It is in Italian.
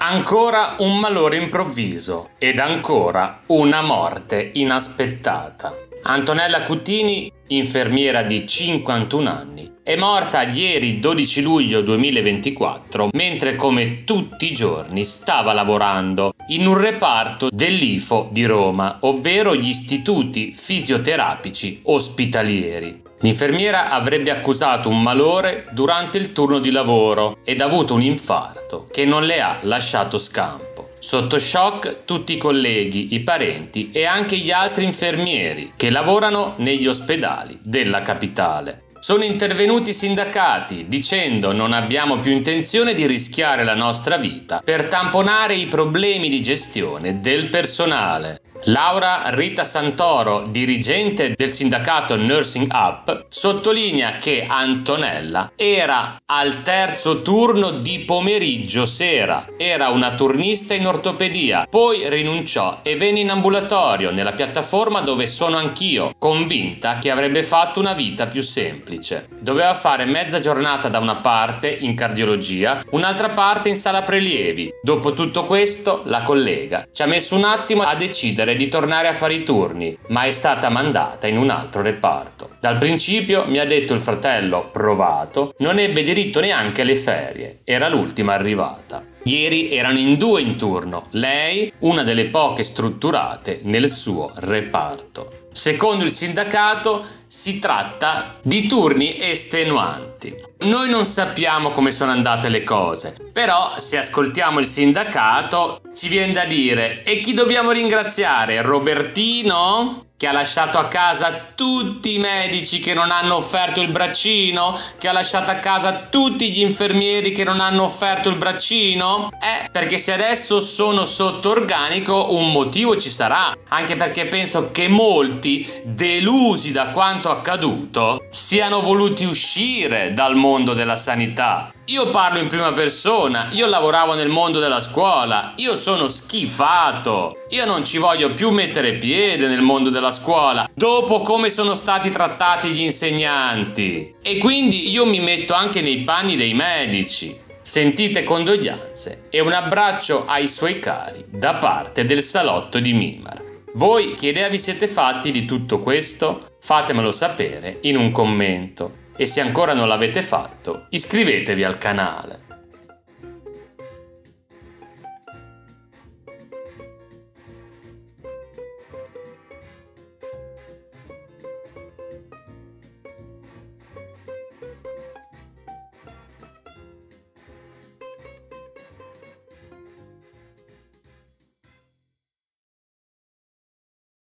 Ancora un malore improvviso ed ancora una morte inaspettata. Antonella Cutini, infermiera di 51 anni, è morta ieri 12 luglio 2024 mentre come tutti i giorni stava lavorando in un reparto dell'IFO di Roma, ovvero gli istituti fisioterapici ospitalieri. L'infermiera avrebbe accusato un malore durante il turno di lavoro ed ha avuto un infarto che non le ha lasciato scampo. Sotto shock tutti i colleghi, i parenti e anche gli altri infermieri che lavorano negli ospedali della capitale. Sono intervenuti i sindacati dicendo: non abbiamo più intenzione di rischiare la nostra vita per tamponare i problemi di gestione del personale. Laura Rita Santoro, dirigente del sindacato Nursing Up, sottolinea che Antonella era al terzo turno di pomeriggio sera, era una turnista in ortopedia, poi rinunciò e venne in ambulatorio nella piattaforma dove sono anch'io, convinta che avrebbe fatto una vita più semplice. Doveva fare mezza giornata da una parte in cardiologia, un'altra parte in sala prelievi. Dopo tutto questo la collega ci ha messo un attimo a decidere di tornare a fare i turni, ma è stata mandata in un altro reparto. Dal principio, mi ha detto il fratello provato, non ebbe diritto neanche alle ferie, era l'ultima arrivata. Ieri erano in 2 in turno, lei una delle poche strutturate nel suo reparto. Secondo il sindacato si tratta di turni estenuanti. Noi non sappiamo come sono andate le cose, però se ascoltiamo il sindacato ci viene da dire: e chi dobbiamo ringraziare? Robertino? Che ha lasciato a casa tutti i medici che non hanno offerto il braccino? Che ha lasciato a casa tutti gli infermieri che non hanno offerto il braccino? Perché se adesso sono sotto organico un motivo ci sarà, anche perché penso che molti, delusi da quanto accaduto, siano voluti uscire dal mondo della sanità. Io parlo in prima persona, io lavoravo nel mondo della scuola, io sono schifato, io non ci voglio più mettere piede nel mondo della scuola, dopo come sono stati trattati gli insegnanti. E quindi io mi metto anche nei panni dei medici. Sentite condoglianze e un abbraccio ai suoi cari da parte del Salotto di Mimar. Voi che idea vi siete fatti di tutto questo? Fatemelo sapere in un commento. E se ancora non l'avete fatto, iscrivetevi al canale.